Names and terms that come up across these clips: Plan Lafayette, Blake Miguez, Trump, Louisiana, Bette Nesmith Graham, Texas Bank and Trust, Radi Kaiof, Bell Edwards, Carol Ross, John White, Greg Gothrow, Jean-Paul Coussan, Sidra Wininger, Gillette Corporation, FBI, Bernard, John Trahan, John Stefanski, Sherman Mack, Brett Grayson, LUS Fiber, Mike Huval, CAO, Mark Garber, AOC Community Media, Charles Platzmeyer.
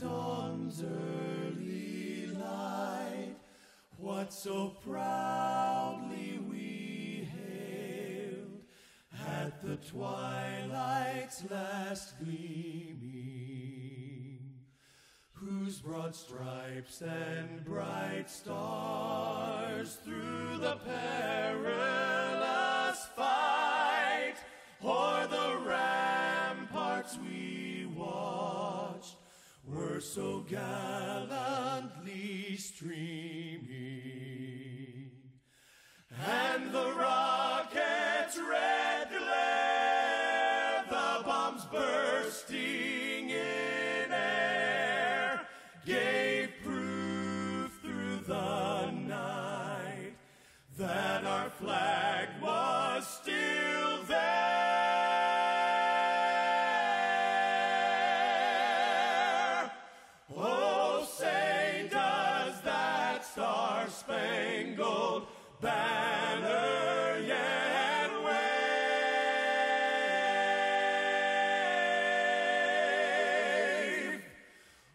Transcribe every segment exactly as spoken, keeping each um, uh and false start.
dawn's early light, what so proudly we hailed at the twilight's last gleaming, whose broad stripes and bright stars through the perilous fight o'er the ramparts we watched were so gallantly streaming, and the rocket's red glare, the bombs bursting in air, gave proof through the night that our flag was still there. Spangled banner yet wave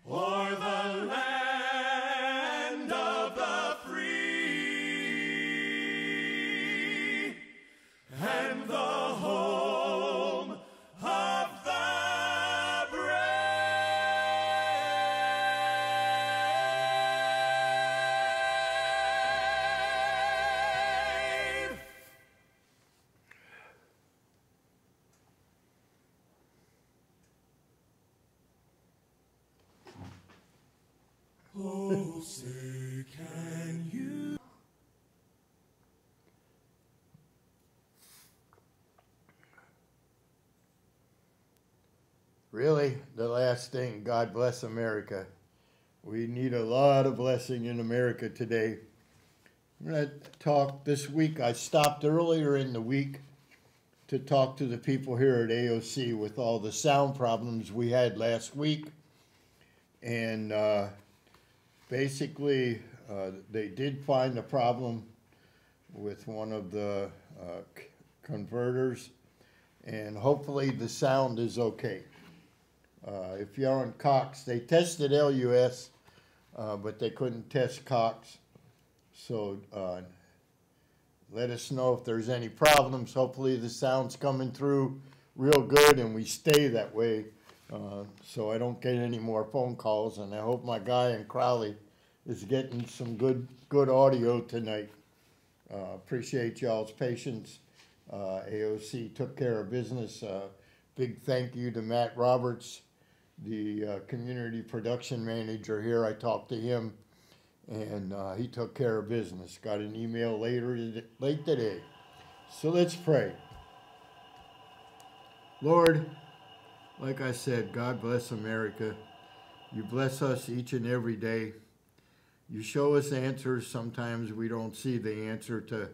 o'er the land of the free and the home of the brave. Really, the last thing, God bless America. We need a lot of blessing in America today. I'm going to talk this week. I stopped earlier in the week to talk to the people here at A O C with all the sound problems we had last week. And uh, basically, uh, they did find a problem with one of the uh, converters. And hopefully the sound is okay. Uh, if you're on Cox, they tested L U S, uh, but they couldn't test Cox. So uh, let us know if there's any problems. Hopefully the sound's coming through real good and we stay that way uh, so I don't get any more phone calls. And I hope my guy in Crowley is getting some good, good audio tonight. Uh, appreciate y'all's patience. Uh, A O C took care of business. Uh, big thank you to Matt Roberts, the uh, community production manager here. I talked to him, and uh, he took care of business. Got an email later late today. So let's pray. Lord, like I said, God bless America. You bless us each and every day. You show us answers. Sometimes we don't see the answer to,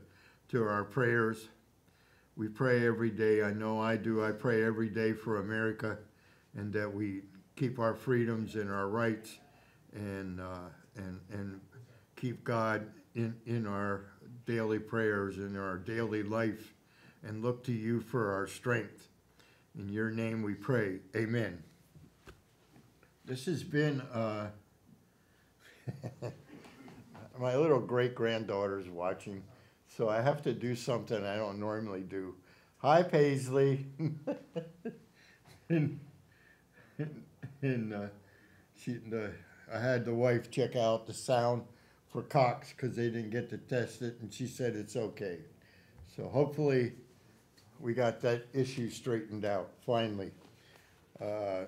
to our prayers. We pray every day. I know I do. I pray every day for America and that we keep our freedoms and our rights and uh, and and keep God in, in our daily prayers, in our daily life, and look to you for our strength. In your name we pray. Amen. This has been uh, my little great-granddaughter's watching. So I have to do something I don't normally do. Hi, Paisley. and and uh, she, the, I had the wife check out the sound for Cox because they didn't get to test it, and she said it's okay. So hopefully we got that issue straightened out, finally. Uh, a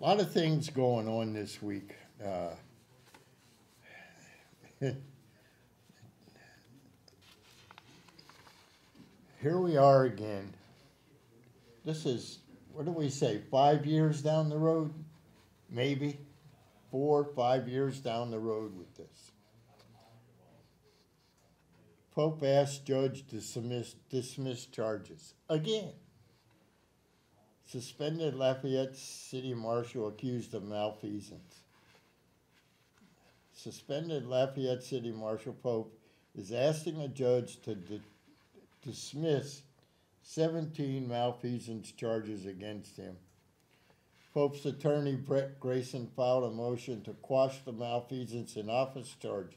lot of things going on this week. Uh, Here we are again. This is, what do we say, five years down the road? Maybe four, five years down the road with this. Pope asked judge to dismiss, dismiss charges again. Suspended Lafayette city marshal accused of malfeasance. Suspended Lafayette city marshal Pope is asking a judge to dismiss seventeen malfeasance charges against him Pope's attorney, Brett Grayson, filed a motion to quash the malfeasance in office charges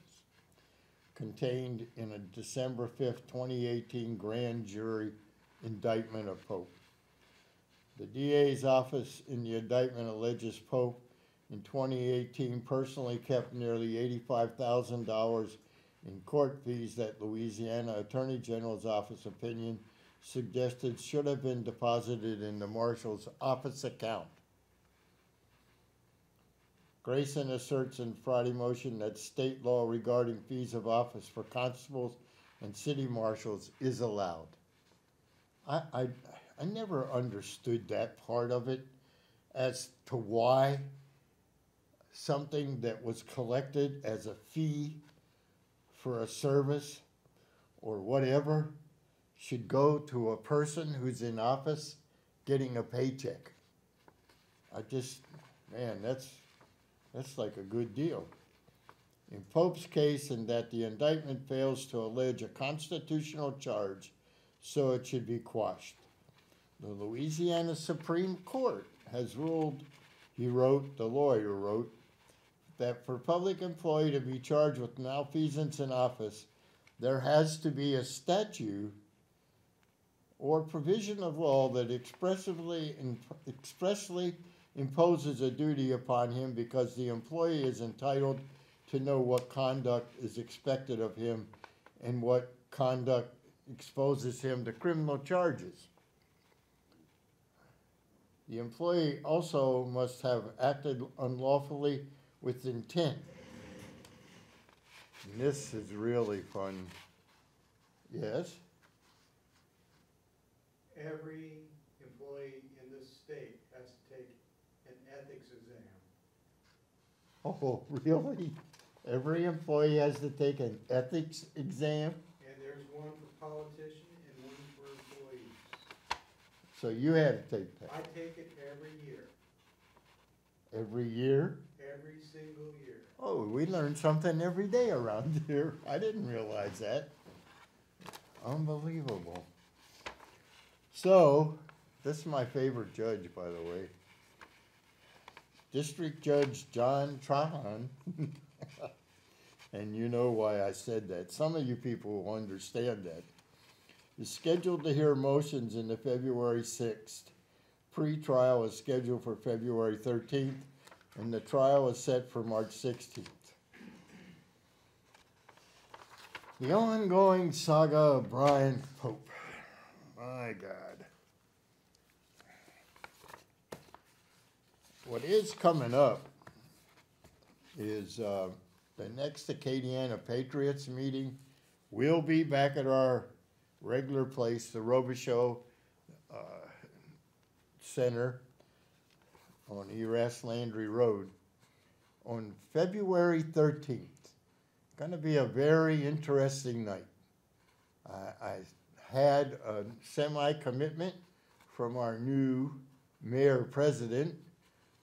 contained in a December fifth, twenty eighteen grand jury indictment of Pope. The D A's office in the indictment alleges Pope in twenty eighteen personally kept nearly eighty-five thousand dollars in court fees that Louisiana Attorney General's office opinion suggested should have been deposited in the marshal's office account. Grayson asserts in Friday motion that state law regarding fees of office for constables and city marshals is allowed. I, I, I never understood that part of it as to why something that was collected as a fee for a service or whatever should go to a person who's in office getting a paycheck. I just, man, that's, that's like a good deal. In Pope's case, and that the indictment fails to allege a constitutional charge, so it should be quashed. The Louisiana Supreme Court has ruled, he wrote, the lawyer wrote, that for public employee to be charged with malfeasance in office, there has to be a statute or provision of law that expressively, expressly imposes a duty upon him, because the employee is entitled to know what conduct is expected of him and what conduct exposes him to criminal charges. The employee also must have acted unlawfully with intent. And this is really fun. Yes? Every employee in this state has to take an ethics exam. Oh, really? Every employee has to take an ethics exam? And there's one for politicians and one for employees. So you had to take that? I take it every year. Every year? Every single year. Oh, we learn something every day around here. I didn't realize that. Unbelievable. So, this is my favorite judge, by the way. District Judge John Trahan. And you know why I said that. Some of you people will understand that. Is scheduled to hear motions in the February sixth. Pre-trial is scheduled for February thirteenth, and the trial is set for March sixteenth. The ongoing saga of Brian Pope. My God. What is coming up is uh, the next Acadiana Patriots meeting. We'll be back at our regular place, the Robichaux uh, Center on Eras Landry Road, on February thirteenth. Going to be a very interesting night. I, I had a semi-commitment from our new mayor-president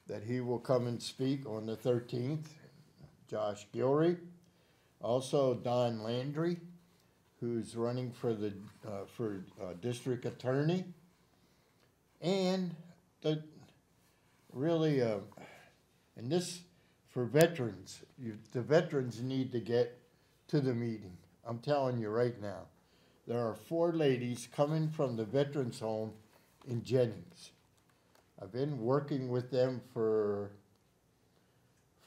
that he will come and speak on the thirteenth, Josh Guillory. Also, Don Landry, who's running for the uh, for uh, district attorney. And the really, uh, and this for veterans, you, the veterans need to get to the meeting. I'm telling you right now, there are four ladies coming from the veterans home in Jennings. I've been working with them for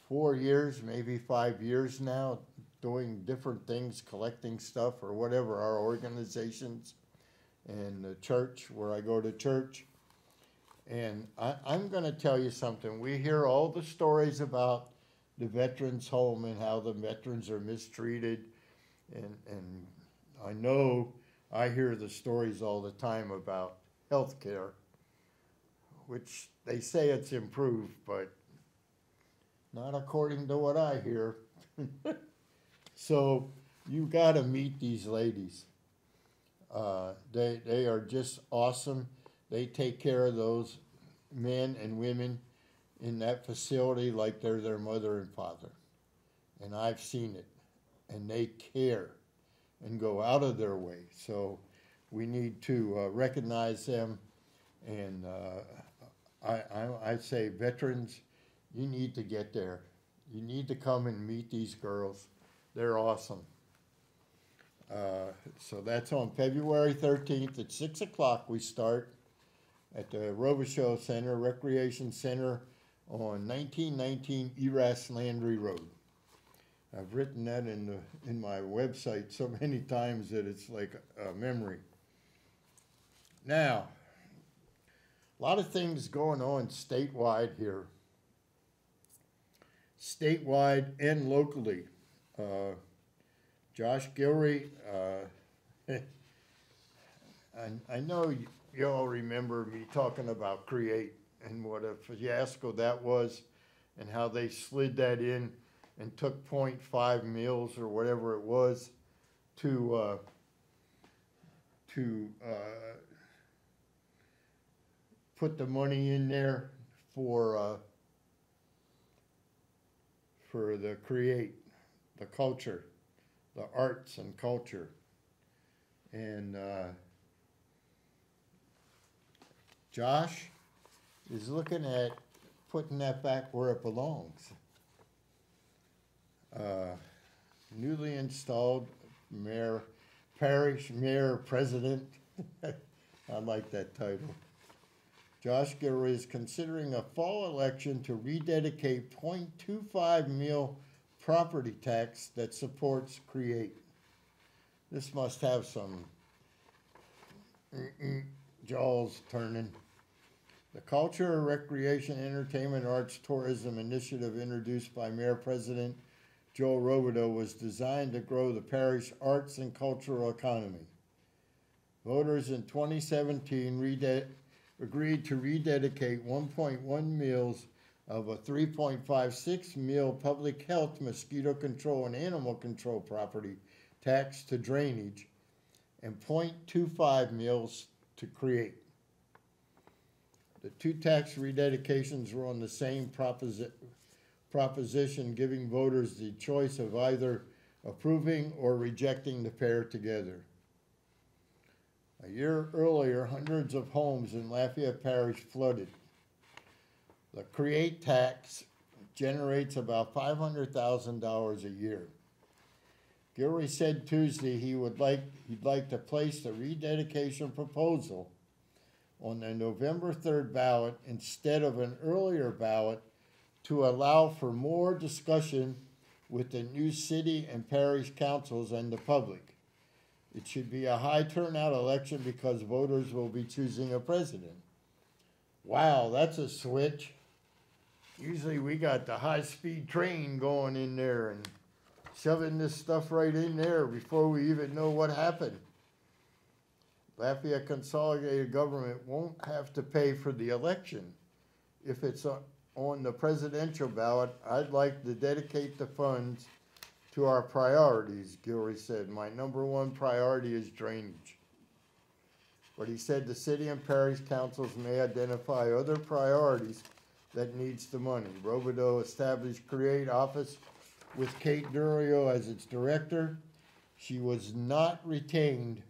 four years, maybe five years now, doing different things, collecting stuff or whatever, our organizations and the church where I go to church. And I, I'm going to tell you something. We hear all the stories about the veterans' home and how the veterans are mistreated. And, and I know I hear the stories all the time about health care, which they say it's improved, but not according to what I hear. So you got to meet these ladies. Uh, they, they are just awesome. They take care of those men and women in that facility like they're their mother and father. And I've seen it. And they care and go out of their way. So we need to uh, recognize them. And uh, I, I, I say, veterans, you need to get there. You need to come and meet these girls. They're awesome. Uh, so that's on February thirteenth at six o'clock we start at the Robichaux Center, Recreation Center on nineteen nineteen Eras Landry Road. I've written that in, the, in my website so many times that it's like a memory. Now, a lot of things going on statewide here. Statewide and locally. Uh, Josh Guillory, uh, I, I know you, you all remember me talking about CREATE and what a fiasco that was and how they slid that in and took point five mils or whatever it was to, uh, to uh, put the money in there for, uh, for the CREATE, the culture, the arts and culture. And uh, Josh is looking at putting that back where it belongs. Uh, newly installed mayor, parish mayor president. I like that title. Josh Guillory is considering a fall election to rededicate point two five mil property tax that supports CREATE. This must have some mm-mm, jaws turning. The Culture, Recreation, Entertainment, Arts, Tourism initiative introduced by Mayor President Joel Robideaux was designed to grow the parish arts and cultural economy. Voters in twenty seventeen agreed to rededicate one point one mils of a three point five six mil public health, mosquito control, and animal control property tax to drainage and point two five mils to CREATE. The two tax rededications were on the same proposition. proposition giving voters the choice of either approving or rejecting the pair together. A year earlier, hundreds of homes in Lafayette Parish flooded. The CREATE tax generates about five hundred thousand dollars a year. Guillory said Tuesday he would like, he'd like to place the rededication proposal on the November third ballot instead of an earlier ballot to allow for more discussion with the new city and parish councils and the public. It should be a high turnout election because voters will be choosing a president. Wow, that's a switch. Usually we got the high-speed train going in there and shoving this stuff right in there before we even know what happened. Lafayette Consolidated Government won't have to pay for the election if it's a on the presidential ballot. I'd like to dedicate the funds to our priorities, Guillory said. My number one priority is drainage. But he said the city and parish councils may identify other priorities that needs the money. Robideaux established CREATE office with Kate Durio as its director. She was not retained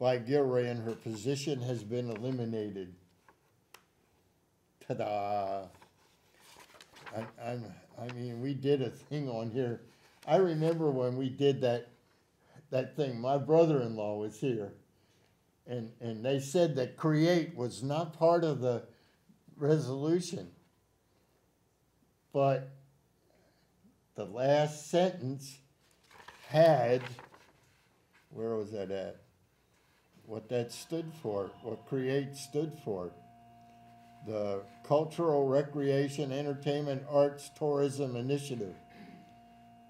by Guillory and her position has been eliminated. Ta-da! I, I'm, I mean, we did a thing on here. I remember when we did that that thing. My brother-in-law was here, and and they said that CREATE was not part of the resolution. But the last sentence had, where was that at? What that stood for, what CREATE stood for. The Cultural, Recreation, Entertainment, Arts, Tourism initiative.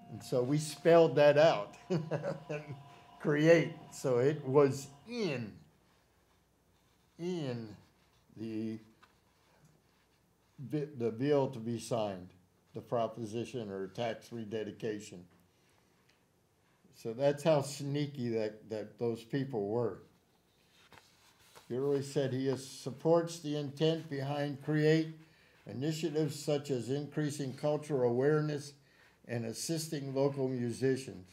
And so we spelled that out, CREATE. So it was in, in the, the bill to be signed, the proposition or tax rededication. So that's how sneaky that, that those people were. Guillory said he is, supports the intent behind CREATE initiatives such as increasing cultural awareness and assisting local musicians.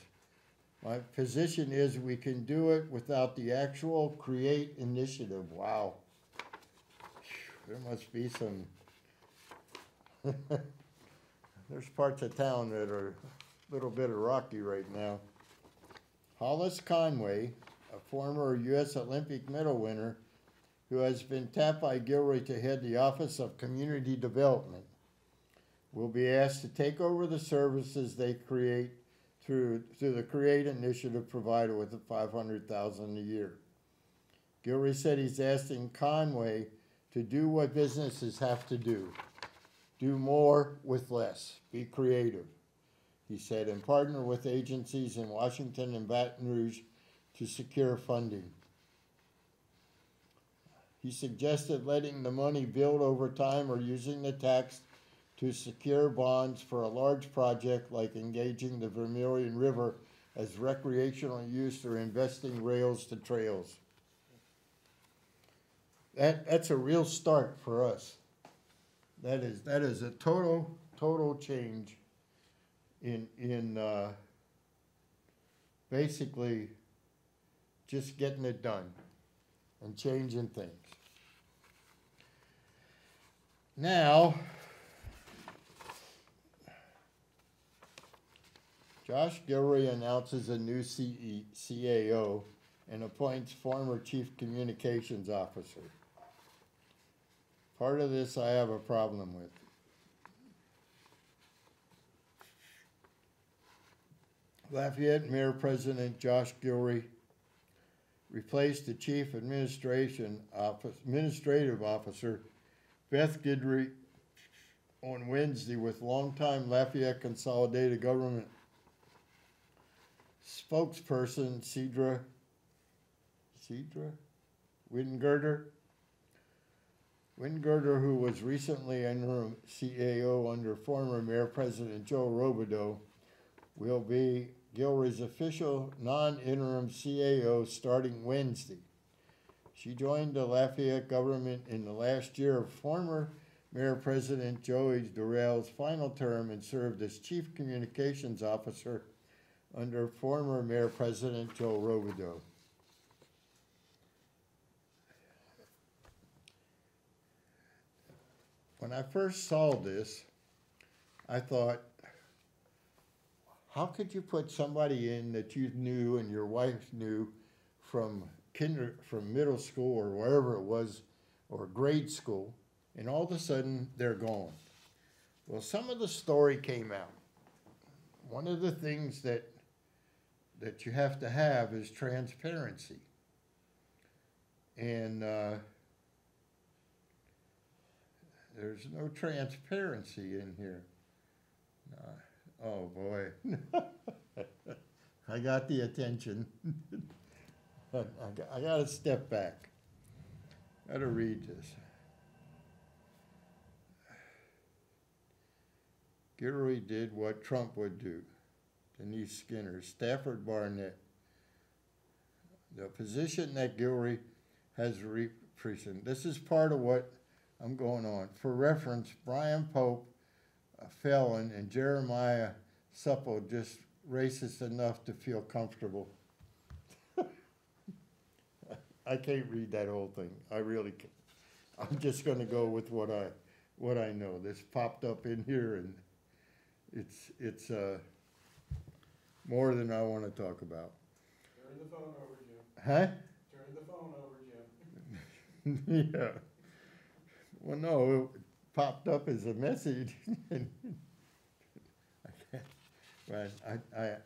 My position is we can do it without the actual CREATE initiative. Wow. there must be some, there's parts of town that are a little bit of rocky right now. Hollis Conway, a former U S Olympic medal winner, who has been tapped by Guillory to head the Office of Community Development, will be asked to take over the services they create through, through the CREATE initiative provided with the five hundred thousand dollars a year. Guillory said he's asking Conway to do what businesses have to do, do more with less, be creative, he said, and partner with agencies in Washington and Baton Rouge to secure funding. He suggested letting the money build over time or using the tax to secure bonds for a large project like engaging the Vermilion River as recreational use or investing rails to trails. That, that's a real start for us. That is, that is a total, total change in, in uh, basically just getting it done and changing things. Now, Josh Guillory announces a new C A O and appoints former Chief Communications Officer. Part of this I have a problem with. Lafayette Mayor President Josh Guillory replaced the Chief Administration Office, Administrative Officer Beth Guidry on Wednesday with longtime Lafayette Consolidated Government spokesperson Sidra Sidra Wininger, Wininger, who was recently interim C A O under former Mayor President Joel Robideaux, will be Guillory's official non-interim C A O starting Wednesday. She joined the Lafayette government in the last year of former Mayor President Joey Durrell's final term and served as Chief Communications Officer under former Mayor President Joel Robideaux. When I first saw this, I thought, how could you put somebody in that you knew and your wife knew from kinder, from middle school or wherever it was, or grade school, and all of a sudden they're gone? Well, some of the story came out. One of the things that that you have to have is transparency. And uh, there's no transparency in here. Uh, Oh, boy. I got the attention. I, I got to step back. I got to read this. Guillory did what Trump would do. Denise Skinner, Stafford Barnett. The position that Guillory has represented. This is part of what I'm going on. For reference, Brian Pope, a felon, and Jeremiah Supple just racist enough to feel comfortable. I can't read that whole thing. I really can't. I'm just going to go with what I what I know. This popped up in here, and it's it's uh, more than I want to talk about. Turn the phone over, Jim. Huh? Turn the phone over, Jim. Yeah. Well, no. It, popped up as a message, and I, I,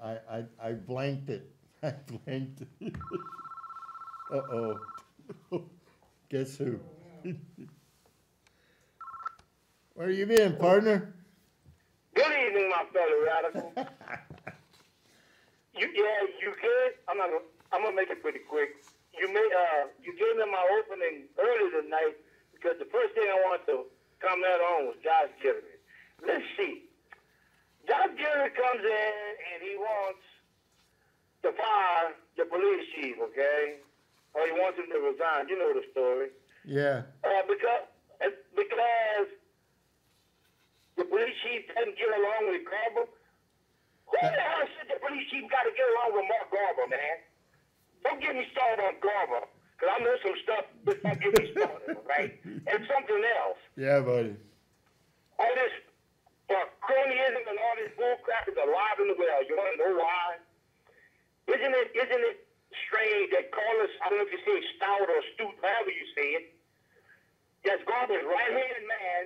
I, I, I blanked it. I blanked it. Uh-oh. Guess who? Where you been, partner? Good evening, my fellow radical. you, yeah, you good? I'm not. Gonna, I'm gonna make it pretty quick. You may. Uh, you gave me my opening earlier tonight because the first thing I wanted to comment on was Josh Guillory. Let's see. Josh Guillory comes in and he wants to fire the police chief, okay? Or he wants him to resign. You know the story. Yeah. Uh, because because the police chief doesn't get along with Garber. Who the hell said the police chief got to get along with Mark Garber, man? Don't get me started on Garber. because I know some stuff that might get me started, right? And something else. Yeah, buddy. All this uh, cronyism and all this bullcrap is alive and well. You want to know why? Isn't it, isn't it strange that Carlos, I don't know if you say stout or astute, however you say it, that's Garber's right-handed man,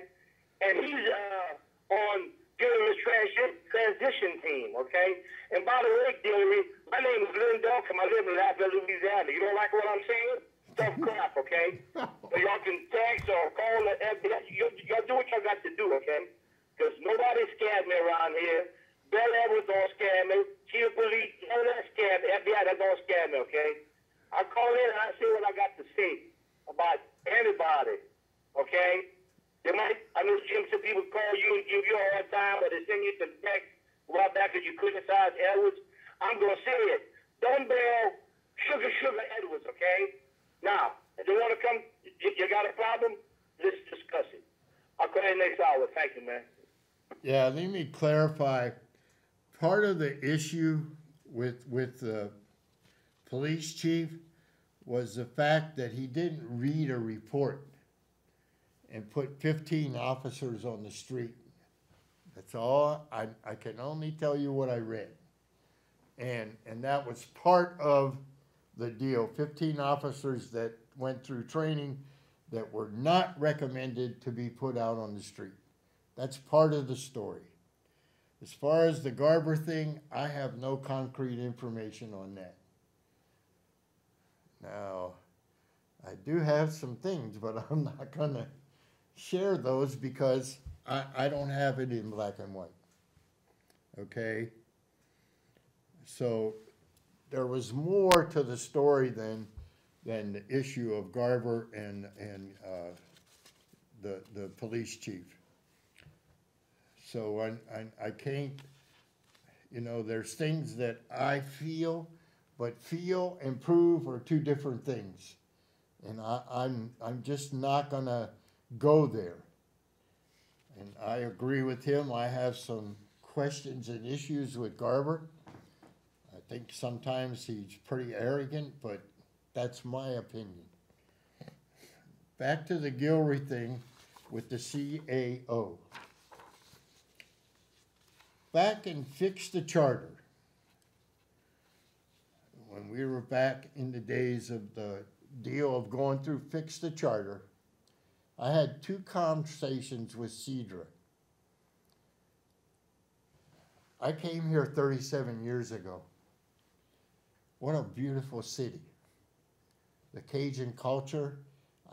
and he's uh, on Guillory's trans- transition team, okay? And by the way, Guillory, my name is Lynn Duncan. I live in Lafayette, Louisiana. You don't like what I'm saying? Tough crap, okay? But y'all can text or call the F B I. Y'all, y'all do what y'all got to do, okay? Because nobody scared me around here. Bell Edwards don't scare me. Chief Police, none of that scare me. F B I, that don't scare me, okay? I call in and I say what I got to say about anybody, okay? They might, I know Jim, some people call you and give you a hard time, or they send you some text right back as you criticize Edwards. I'm going to say it. Dumbbell, sugar, sugar Edwards, okay? Now, if they want to come, you, you got a problem? Let's discuss it. I'll call in next hour. Thank you, man. Yeah, let me clarify. Part of the issue with with the police chief was the fact that he didn't read a report and put fifteen officers on the street. That's all. I, I can only tell you what I read. And, and that was part of the deal. fifteen officers that went through training that were not recommended to be put out on the street. That's part of the story. As far as the Garber thing, I have no concrete information on that. Now, I do have some things, but I'm not going to share those because I, I don't have it in black and white. Okay? So there was more to the story than, than the issue of Garber and, and uh, the, the police chief. So I, I, I can't, you know, there's things that I feel, but feel and prove are two different things. And I, I'm, I'm just not going to go there. And I agree with him. I have some questions and issues with Garber. I think sometimes he's pretty arrogant, but that's my opinion. Back to the Guillory thing with the C A O. Back and fix the charter. When we were back in the days of the deal of going through fix the charter, I had two conversations with Sidra. I came here thirty-seven years ago. What a beautiful city. The Cajun culture,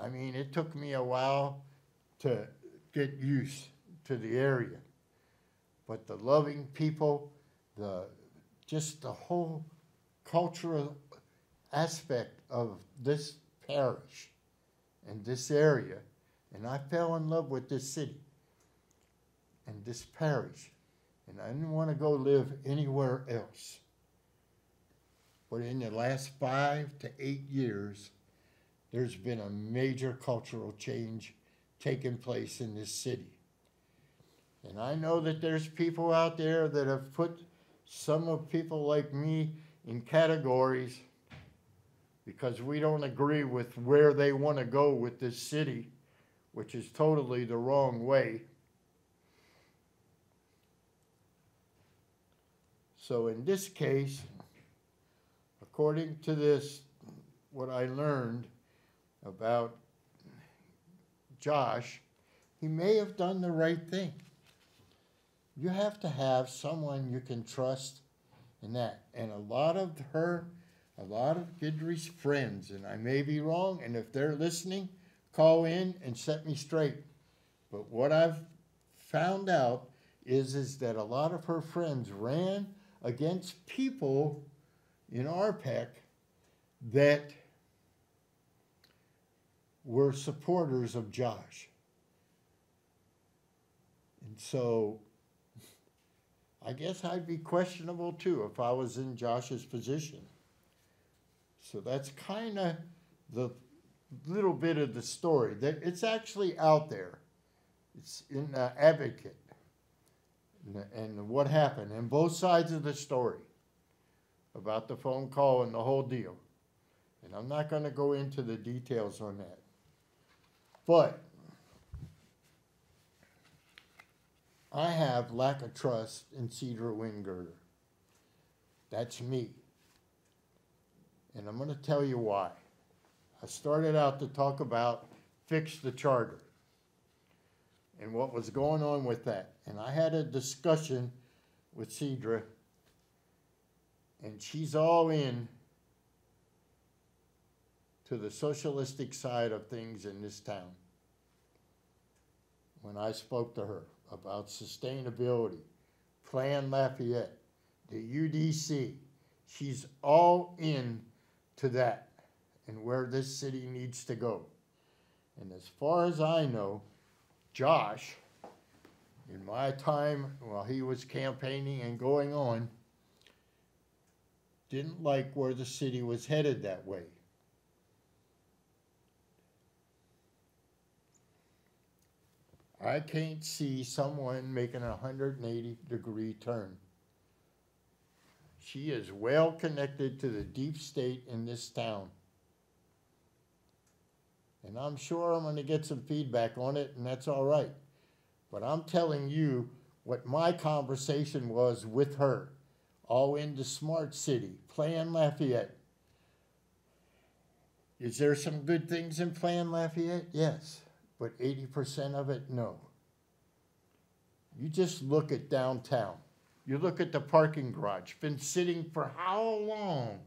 I mean, it took me a while to get used to the area. But the loving people, the just the whole cultural aspect of this parish and this area. And I fell in love with this city and this parish. And I didn't want to go live anywhere else. But in the last five to eight years, there's been a major cultural change taking place in this city. And I know that there's people out there that have put some of people like me in categories because we don't agree with where they want to go with this city, which is totally the wrong way. So in this case, according to this, what I learned about Josh, he may have done the right thing. You have to have someone you can trust in that. And a lot of her, a lot of Guillory's friends, and I may be wrong, and if they're listening, call in and set me straight. But what I've found out is, is that a lot of her friends ran against people in R P E C that were supporters of Josh. And so I guess I'd be questionable too if I was in Josh's position. So that's kind of the little bit of the story. That it's actually out there. It's in the Advocate and, and what happened and both sides of the story about the phone call and the whole deal. And I'm not going to go into the details on that. But I have lack of trust in Sidra Wininger. That's me. And I'm going to tell you why. I started out to talk about fix the charter and what was going on with that. And I had a discussion with Sidra, and she's all in to the socialistic side of things in this town. When I spoke to her about sustainability, Plan Lafayette, the U D C, she's all in to that and where this city needs to go. And as far as I know, Josh, in my time while he was campaigning and going on, didn't like where the city was headed that way. I can't see someone making a one hundred eighty degree turn. She is well connected to the deep state in this town. And I'm sure I'm going to get some feedback on it, and that's all right. But I'm telling you what my conversation was with her, all in the smart city, Plan Lafayette. Is there some good things in Plan Lafayette? Yes. But eighty percent of it, no. You just look at downtown. You look at the parking garage. Been sitting for how long?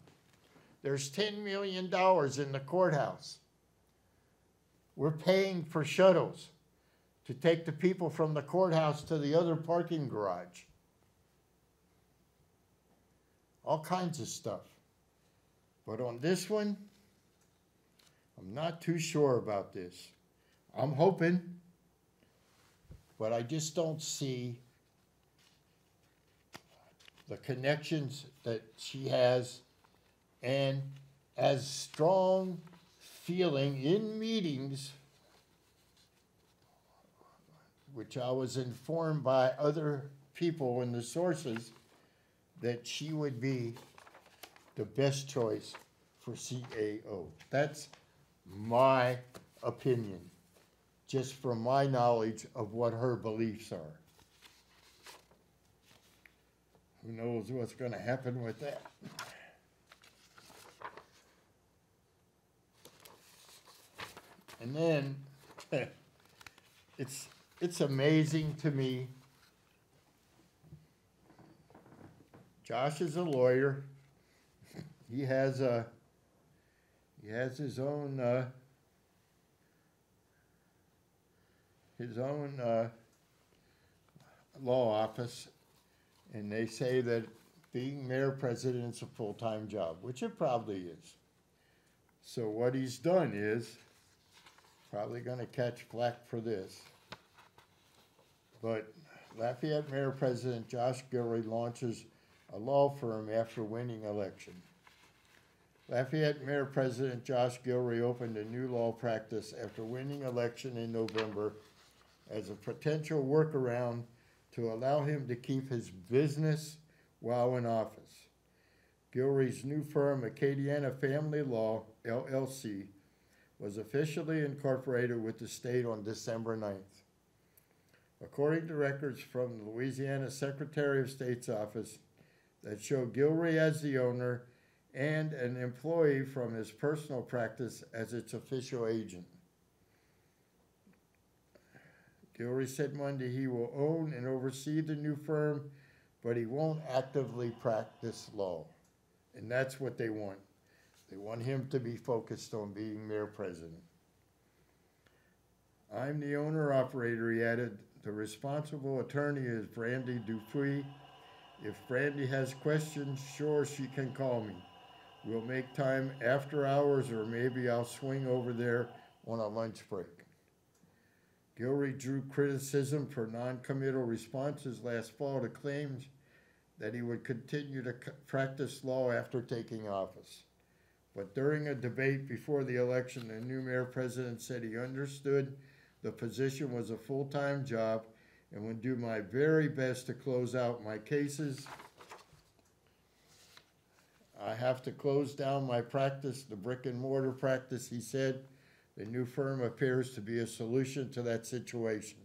There's ten million dollars in the courthouse. We're paying for shuttles to take the people from the courthouse to the other parking garage. All kinds of stuff. But on this one, I'm not too sure about this. I'm hoping, but I just don't see the connections that she has, and as strong feeling in meetings, which I was informed by other people in the sources, that she would be the best choice for C A O. That's my opinion, just from my knowledge of what her beliefs are. Who knows what's going to happen with that? And then, it's, it's amazing to me. Josh is a lawyer. He has a, he has his own, uh, his own uh, law office, and they say that being mayor president is a full-time job, which it probably is. So what he's done is, probably going to catch flack for this, but Lafayette Mayor President Josh Guillory launches a law firm after winning election. Lafayette Mayor President Josh Guillory opened a new law practice after winning election in November as a potential workaround to allow him to keep his business while in office. Guillory's new firm, Acadiana Family Law, L L C, was officially incorporated with the state on December ninth. According to records from the Louisiana Secretary of State's office that show Guillory as the owner and an employee from his personal practice as its official agent. Guillory said Monday he will own and oversee the new firm, but he won't actively practice law. And that's what they want. They want him to be focused on being mayor president. I'm the owner-operator, he added. The responsible attorney is Brandy Dupuy. If Brandy has questions, sure, she can call me. We'll make time after hours, or maybe I'll swing over there on a lunch break. Guillory drew criticism for non-committal responses last fall to claims that he would continue to practice law after taking office. But during a debate before the election, the new mayor president said he understood the position was a full-time job and would do my very best to close out my cases. I have to close down my practice, the brick and mortar practice, he said. The new firm appears to be a solution to that situation.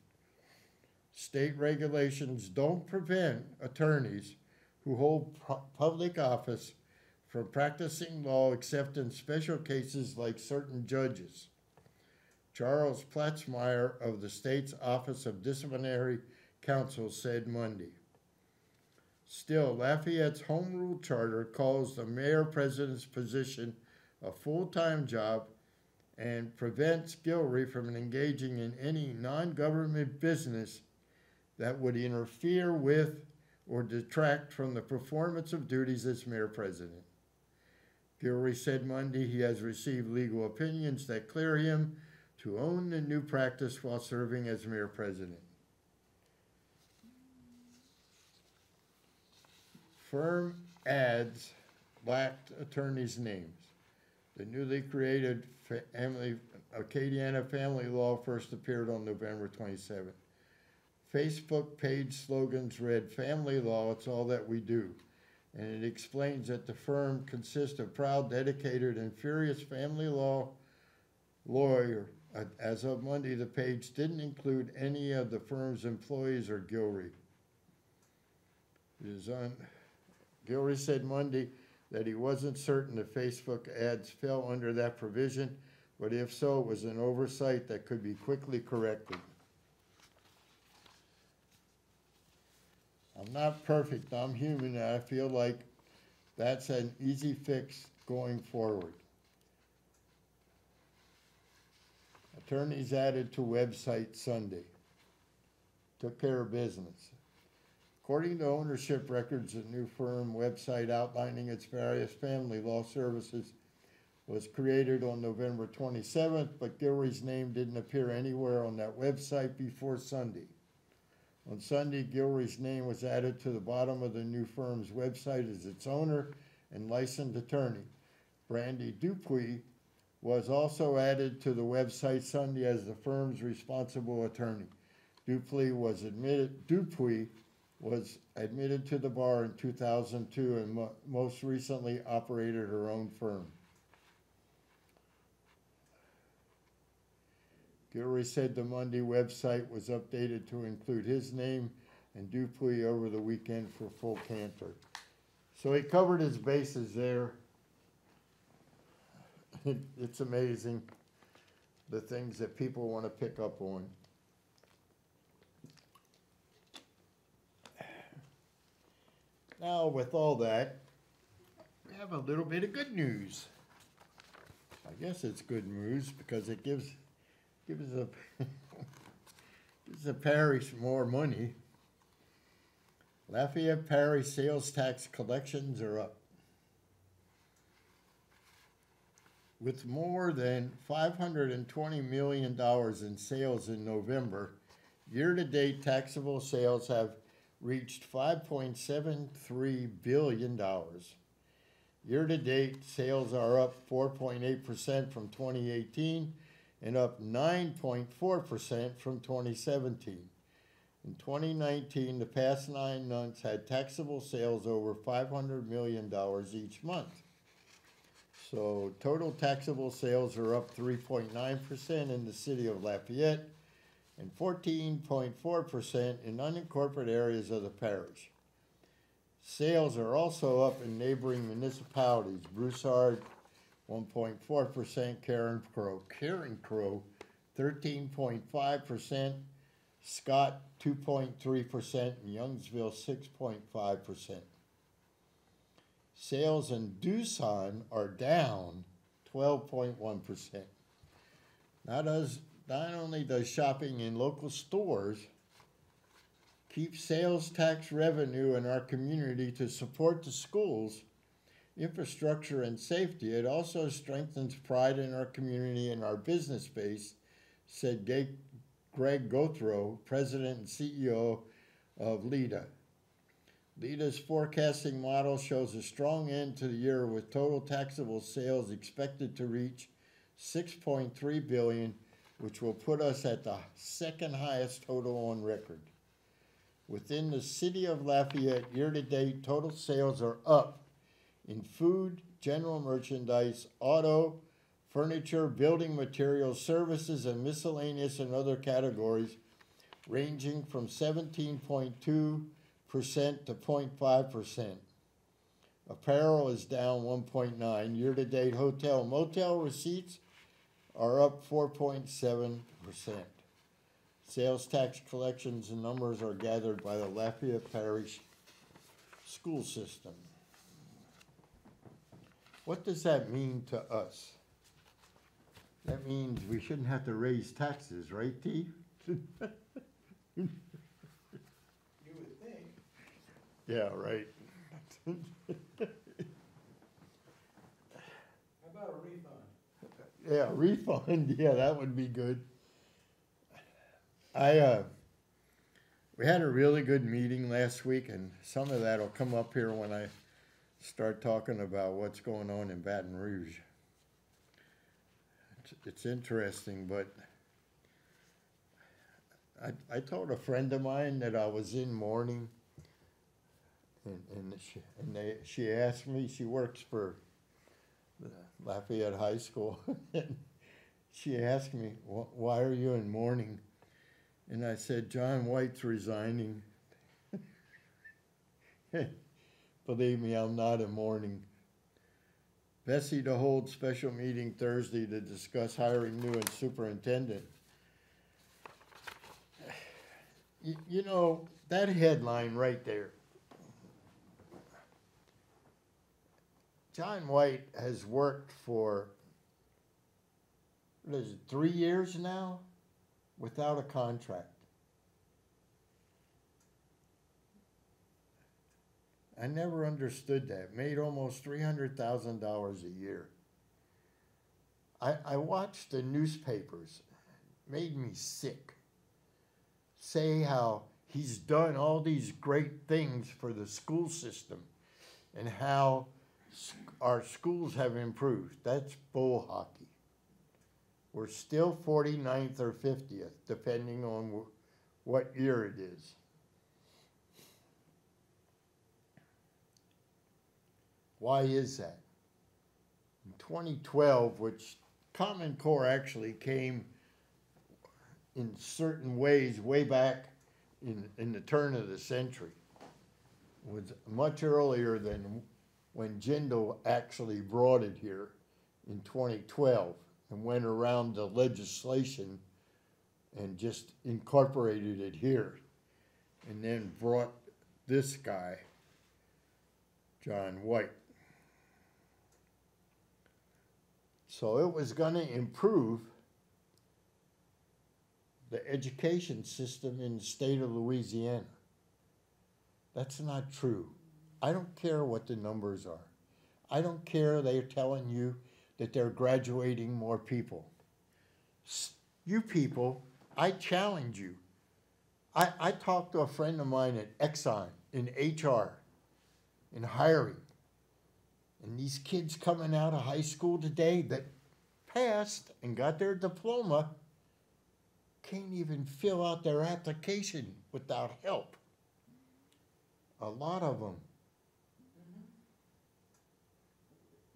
State regulations don't prevent attorneys who hold public office from practicing law except in special cases like certain judges. Charles Platzmeyer of the state's Office of Disciplinary Counsel said Monday. Still, Lafayette's Home Rule Charter calls the mayor-president's position a full-time job and prevents Guillory from engaging in any non-government business that would interfere with or detract from the performance of duties as mayor-president. Guillory said Monday he has received legal opinions that clear him to own the new practice while serving as mayor-president. Firm ads lacked attorneys' names. The newly created family, Acadiana Family Law first appeared on November twenty-seventh. Facebook page slogans read, "Family Law, it's all that we do." And it explains that the firm consists of proud, dedicated, and furious family law lawyer. As of Monday, the page didn't include any of the firm's employees or Guillory. It is on... Guillory said Monday that he wasn't certain the Facebook ads fell under that provision, but if so, it was an oversight that could be quickly corrected. I'm not perfect, I'm human, and I feel like that's an easy fix going forward. Attorneys added to website Sunday. Took care of business. According to ownership records, a new firm website outlining its various family law services was created on November twenty-seventh, but Guillory's name didn't appear anywhere on that website before Sunday. On Sunday, Guillory's name was added to the bottom of the new firm's website as its owner and licensed attorney. Brandy Dupuy was also added to the website Sunday as the firm's responsible attorney. Dupuy was admitted, Dupuy was admitted to the bar in two thousand two and mo most recently operated her own firm. Guillory said the Monday website was updated to include his name and Dupuy over the weekend for full canter. So he covered his bases there. It's amazing the things that people want to pick up on. Now, with all that, we have a little bit of good news. I guess it's good news because it gives gives the gives the parish more money. Lafayette Parish sales tax collections are up. With more than five hundred twenty million dollars in sales in November, year-to-date taxable sales have reached five point seven three billion dollars. Year-to-date sales are up four point eight percent from twenty eighteen and up nine point four percent from twenty seventeen. In twenty nineteen, the past nine months had taxable sales over five hundred million dollars each month. So total taxable sales are up three point nine percent in the city of Lafayette, and fourteen point four percent in unincorporated areas of the parish. Sales are also up in neighboring municipalities. Broussard, one point four percent, Karen Crow, Karen Crow, thirteen point five percent, Scott, two point three percent, and Youngsville, six point five percent. Sales in Doosan are down twelve point one percent. Not as Not only does shopping in local stores keep sales tax revenue in our community to support the schools, infrastructure, and safety, it also strengthens pride in our community and our business base, said Greg Gothrow, president and C E O of LIDA. LIDA's forecasting model shows a strong end to the year with total taxable sales expected to reach six point three billion dollars, which will put us at the second highest total on record. Within the city of Lafayette, year-to-date total sales are up in food, general merchandise, auto, furniture, building materials, services, and miscellaneous and other categories ranging from seventeen point two percent to zero point five percent. Apparel is down one point nine. Year-to-date hotel motel receipts are up four point seven percent. Sales tax collections and numbers are gathered by the Lafayette Parish School System. What does that mean to us? That means we shouldn't have to raise taxes, right, T? You would think. Yeah, right. How about a refund? Yeah, refund. Yeah, that would be good. I uh, we had a really good meeting last week, and some of that will come up here when I start talking about what's going on in Baton Rouge. It's, it's interesting, but I, I told a friend of mine that I was in mourning. And, and, she, and they, she asked me, she works for Lafayette High School, and she asked me, why are you in mourning? And I said, John White's resigning. Believe me, I'm not in mourning. BESE to hold special meeting Thursday to discuss hiring new and superintendent. You, you know, that headline right there. John White has worked for, what is it, three years now without a contract. I never understood that. Made almost three hundred thousand dollars a year. I, I watched the newspapers, made me sick, say how he's done all these great things for the school system and how our schools have improved. That's bull hockey. We're still forty-ninth or fiftieth, depending on w what year it is. Why is that? In twenty twelve, which Common Core actually came in certain ways way back in, in the turn of the century, was much earlier than when Jindal actually brought it here in twenty twelve and went around the legislation and just incorporated it here and then brought this guy, John White. So it was going to improve the education system in the state of Louisiana. That's not true. I don't care what the numbers are. I don't care they're telling you that they're graduating more people. You people, I challenge you. I, I talked to a friend of mine at Exxon in H R, in hiring. And these kids coming out of high school today that passed and got their diploma can't even fill out their application without help. A lot of them.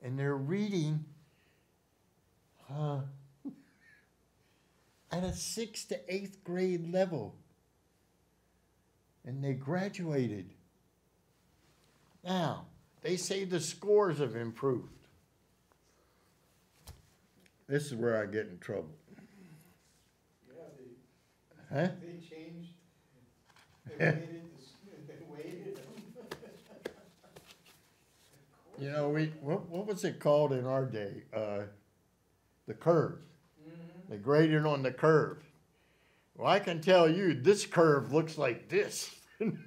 And they're reading uh, at a sixth to eighth grade level. And they graduated. Now, they say the scores have improved. This is where I get in trouble. Yeah, they, huh? They changed. They waited. They waited. You know, we what, what was it called in our day? Uh, the curve. Mm-hmm. They graded on the curve. Well, I can tell you, this curve looks like this. The curve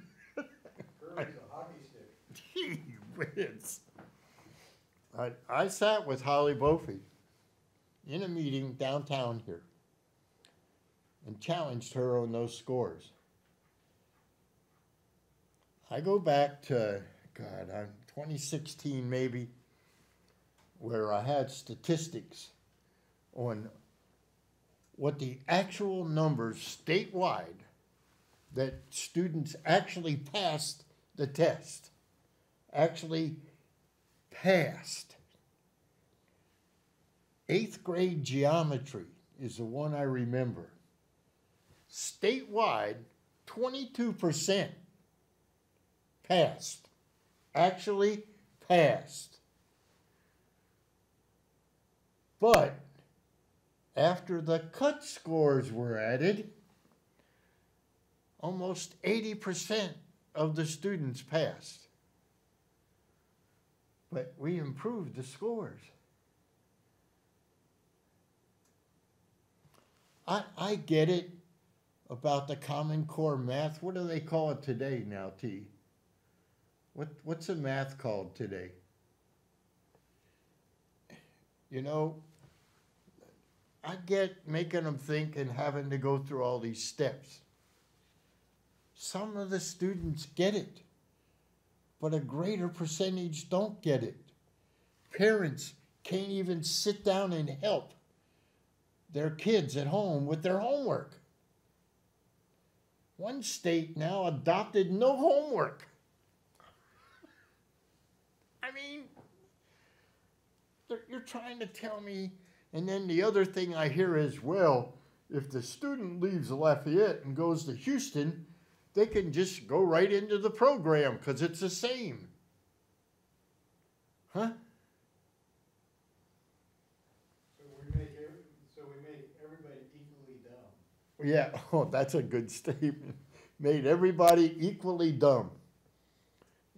is a hockey stick. Gee whiz. I, I sat with Holly Bofie in a meeting downtown here and challenged her on those scores. I go back to, God, I'm... twenty sixteen maybe, where I had statistics on what the actual numbers statewide that students actually passed the test, actually passed. Eighth grade geometry is the one I remember. Statewide, twenty-two percent passed. Actually passed. But after the cut scores were added, almost eighty percent of the students passed. But we improved the scores. I, I get it about the Common Core math. What do they call it today now, T? What, what's the math called today? You know, I get making them think and having to go through all these steps. Some of the students get it, but a greater percentage don't get it. Parents can't even sit down and help their kids at home with their homework. One state now adopted no homework. I mean, you're trying to tell me. And then the other thing I hear is, well, if the student leaves Lafayette and goes to Houston, they can just go right into the program because it's the same. Huh? So we make every, so we make everybody equally dumb. Yeah, oh, that's a good statement. Made everybody equally dumb.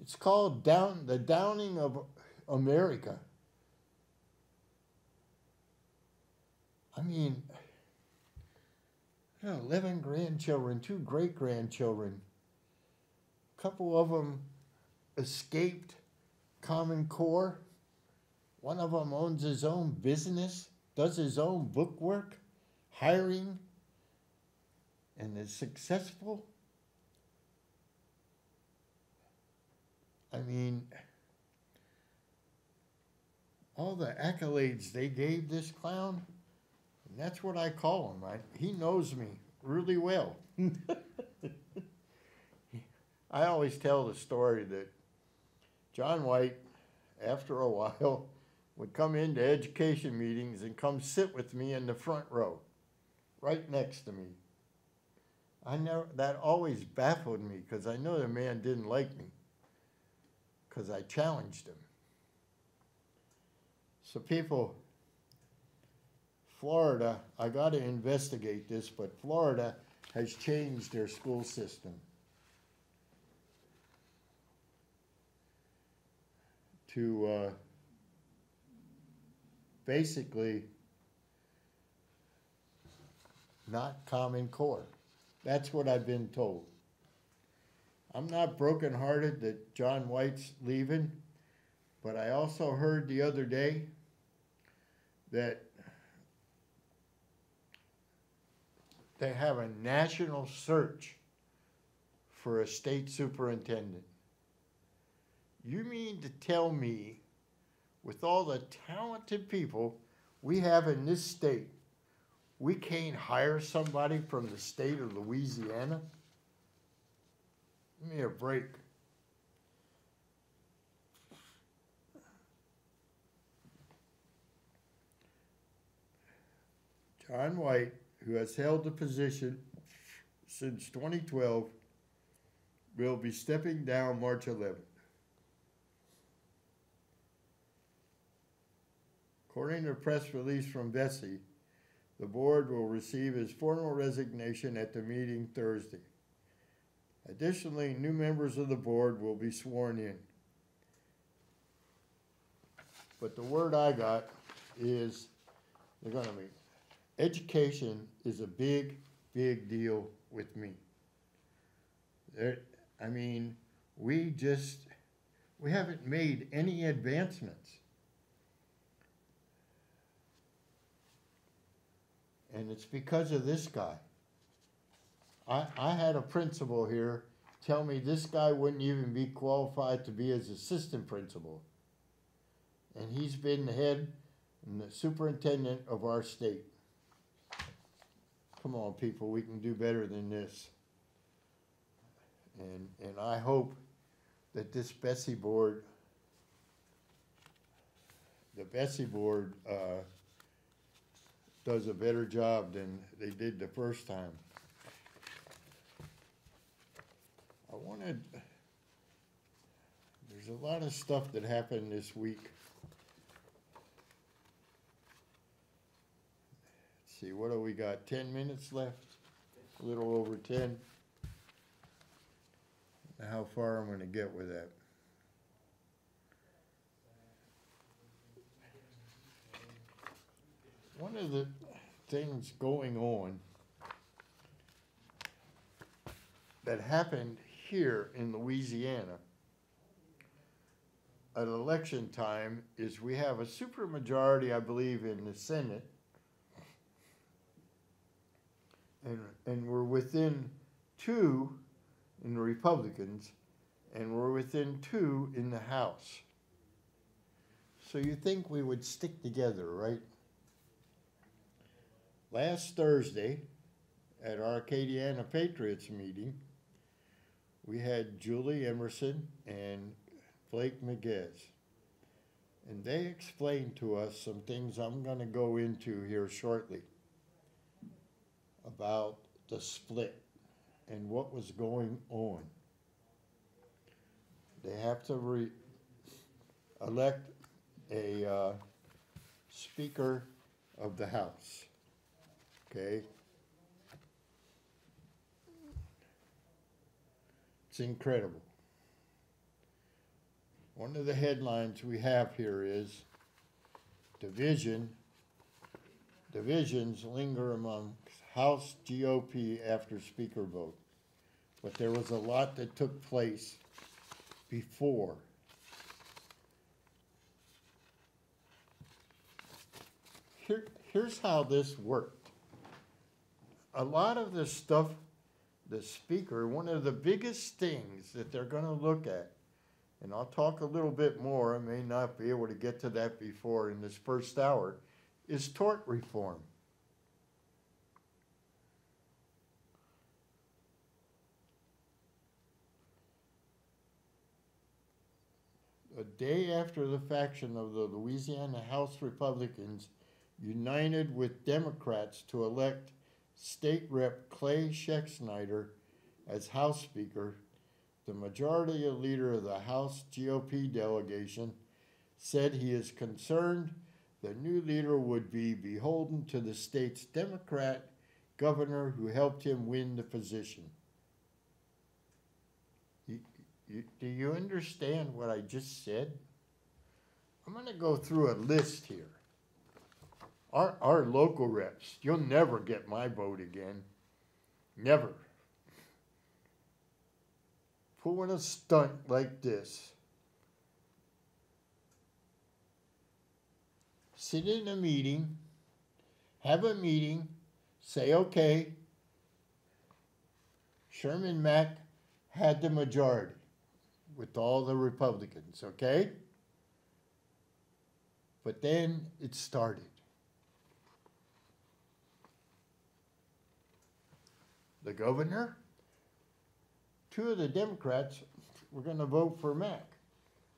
It's called down the downing of America. I mean, you know, eleven grandchildren, two great-grandchildren, a couple of them escaped Common Core. One of them owns his own business, does his own book work, hiring, and is successful. I mean, all the accolades they gave this clown, and that's what I call him. I, he knows me really well. I always tell the story that John White, after a while, would come into education meetings and come sit with me in the front row, right next to me. I never, that always baffled me because I know the man didn't like me because I challenged him. So people, Florida, I got to investigate this, but Florida has changed their school system to uh, basically not Common Core. That's what I've been told. I'm not brokenhearted that John White's leaving, but I also heard the other day that they have a national search for a state superintendent. You mean to tell me, with all the talented people we have in this state, we can't hire somebody from the state of Louisiana? Give me a break. John White, who has held the position since twenty twelve, will be stepping down March eleventh. According to a press release from BESE, the board will receive his formal resignation at the meeting Thursday. Additionally, new members of the board will be sworn in. But the word I got is they're going to be. Education is a big, big deal with me. There, I mean, we just, we haven't made any advancements. And it's because of this guy. I, I had a principal here tell me this guy wouldn't even be qualified to be his assistant principal. And he's been the head and the superintendent of our state. Come on, people, we can do better than this. And, and I hope that this BESE board the BESE board uh, does a better job than they did the first time. I wanted, there's a lot of stuff that happened this week. Let's see, what do we got? ten minutes left? A little over ten. How far I'm going to get with that? One of the things going on that happened here in Louisiana at election time is we have a supermajority, I believe, in the Senate, and and we're within two in the Republicans, and we're within two in the House. So you think we would stick together, right? Last Thursday, at our Acadiana Patriots meeting, we had Julie Emerson and Blake Miguez, and they explained to us some things I'm going to go into here shortly about the split and what was going on. They have to re elect a uh, Speaker of the House, okay? It's incredible. One of the headlines we have here is division, divisions linger among House G O P after speaker vote. But there was a lot that took place before. Here, here's how this worked. A lot of this stuff, the speaker, one of the biggest things that they're going to look at, and I'll talk a little bit more, I may not be able to get to that before in this first hour, is tort reform. A day after the faction of the Louisiana House Republicans united with Democrats to elect State Rep Clay Schexnayder as House Speaker, the majority leader of the House G O P delegation said he is concerned the new leader would be beholden to the state's Democrat governor who helped him win the position. You, you, do you understand what I just said? I'm going to go through a list here. Our, our local reps, you'll never get my vote again. Never. Pulling a stunt like this. Sit in a meeting, have a meeting, say, okay, Sherman Mack had the majority with all the Republicans, okay? But then it started. The governor, two of the Democrats were going to vote for Mack.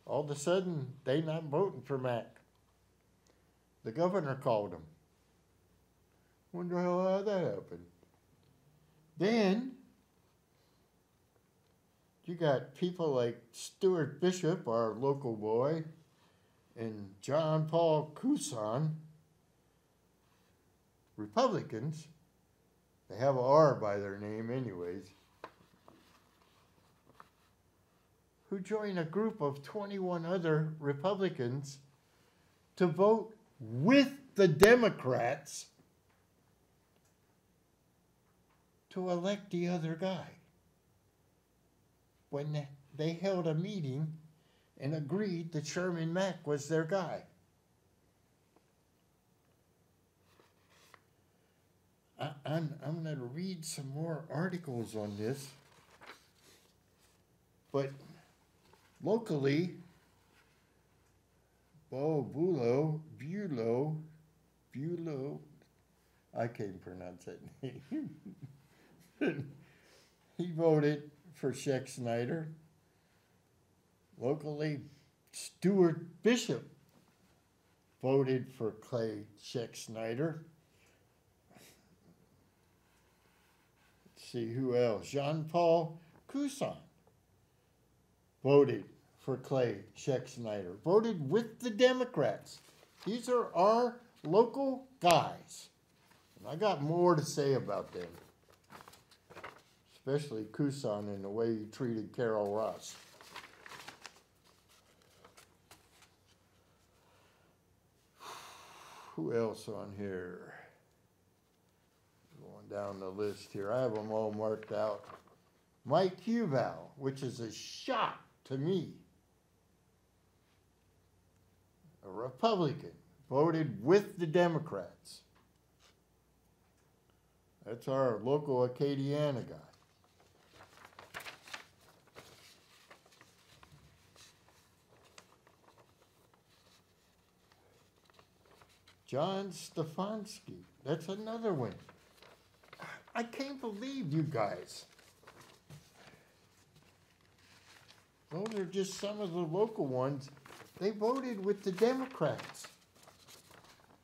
All of a sudden, they're not voting for Mack. The governor called him. Wonder how that happened. Then, you got people like Stuart Bishop, our local boy, and Jean-Paul Coussan, Republicans. They have an R by their name anyways, who join a group of twenty-one other Republicans to vote with the Democrats to elect the other guy when they held a meeting and agreed that Sherman Mack was their guy. I'm, I'm going to read some more articles on this, but locally, Bo Bulo, Bulo, Bulo, I can't pronounce that name, he voted for Schexnayder. Locally, Stuart Bishop voted for Clay Schexnayder. Let's see who else. Jean-Paul Coussan voted for Clay Schexnayder, voted with the Democrats. These are our local guys. And I got more to say about them, especially Coussan and the way he treated Carol Ross. Who else on here? Going down the list here. I have them all marked out. Mike Huval, which is a shock to me. A Republican voted with the Democrats. That's our local Acadiana guy. John Stefanski, that's another one. I can't believe you guys. Those are just some of the local ones. They voted with the Democrats.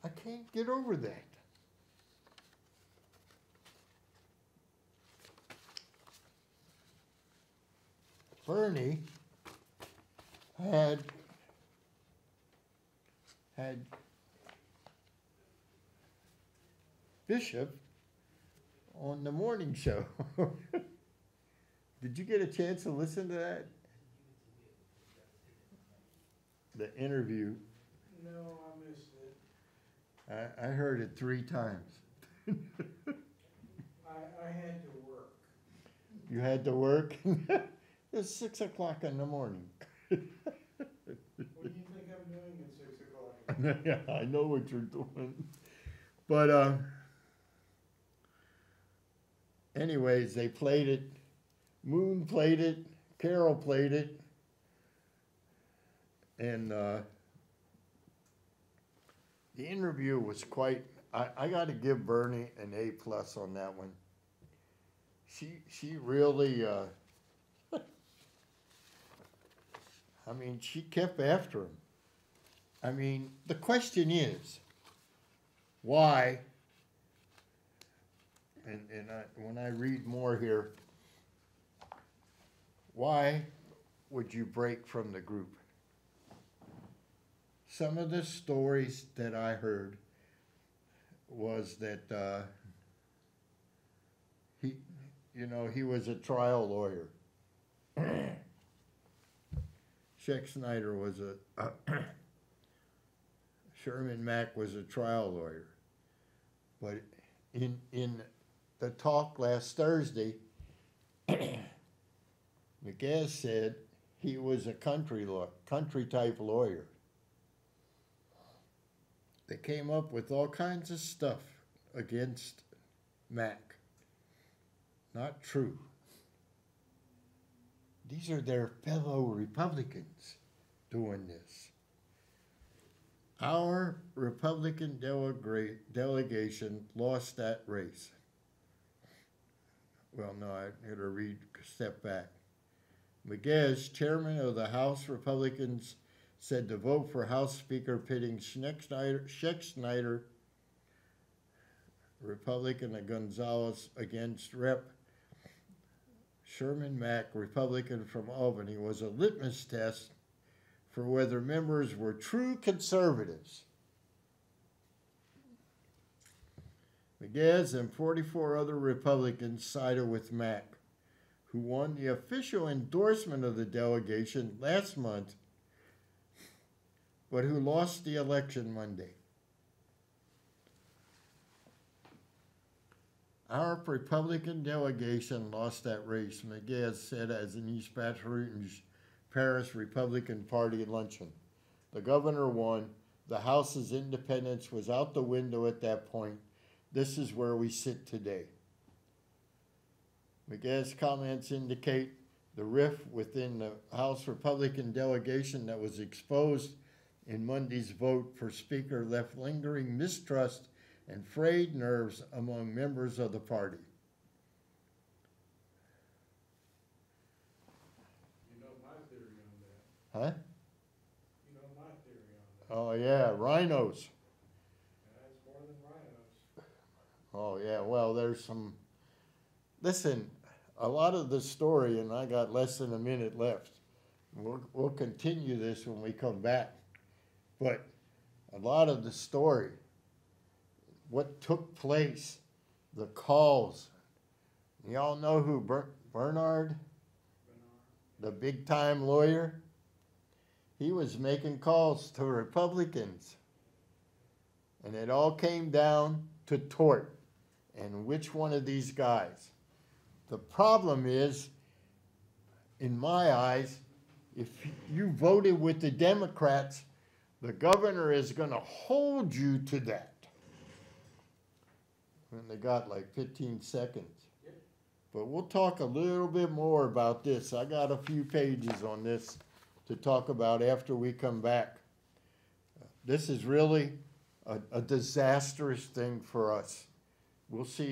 I can't get over that. Bernie had had Bishop on the morning show. Did you get a chance to listen to that? The interview? No, I missed it. I, I heard it three times. I, I had to work. You had to work? It's six o'clock in the morning. What do you think I'm doing at six o'clock? Yeah, I know what you're doing. But uh, anyways, they played it. Moon played it. Carol played it. And uh, the interview was quite, I, I got to give Bernie an A plus on that one. She, she really... Uh, I mean, she kept after him. I mean, the question is, why? And, and I, when I read more here, why would you break from the group? Some of the stories that I heard was that uh, he, you know, he was a trial lawyer. Schexnayder was a, uh, Sherman Mack was a trial lawyer. But in, in the talk last Thursday, Miguez said he was a country law, country type lawyer. They came up with all kinds of stuff against Mack. Not true. These are their fellow Republicans doing this. Our Republican delega delegation lost that race. Well, no, I had to read a step back. Miguez, chairman of the House Republicans, said to vote for House Speaker pitting Schexnayder, Schexnayder Republican and Gonzalez against Rep. Sherman Mack, Republican from Albany, was a litmus test for whether members were true conservatives. Miguez and forty-four other Republicans sided with Mack, who won the official endorsement of the delegation last month, but who lost the election Monday. Our Republican delegation lost that race, Miguez said as an East Baton Rouge, Paris Republican Party luncheon. The governor won. The House's independence was out the window at that point. This is where we sit today. Miguez's comments indicate the rift within the House Republican delegation that was exposed in Monday's vote for Speaker left lingering mistrust and frayed nerves among members of the party. You know my theory on that. Huh? You know my theory on that. Oh, yeah, rhinos. That's more than rhinos. Oh, yeah, well, there's some... Listen, a lot of the story, and I got less than a minute left. We'll, we'll continue this when we come back. But a lot of the story, what took place, the calls. Y'all know who Ber Bernard, Bernard, the big-time lawyer? He was making calls to Republicans. And it all came down to tort and which one of these guys. The problem is, in my eyes, if you voted with the Democrats, the governor is going to hold you to that. And they got like fifteen seconds. But we'll talk a little bit more about this. I got a few pages on this to talk about after we come back. This is really a, a disastrous thing for us. We'll see.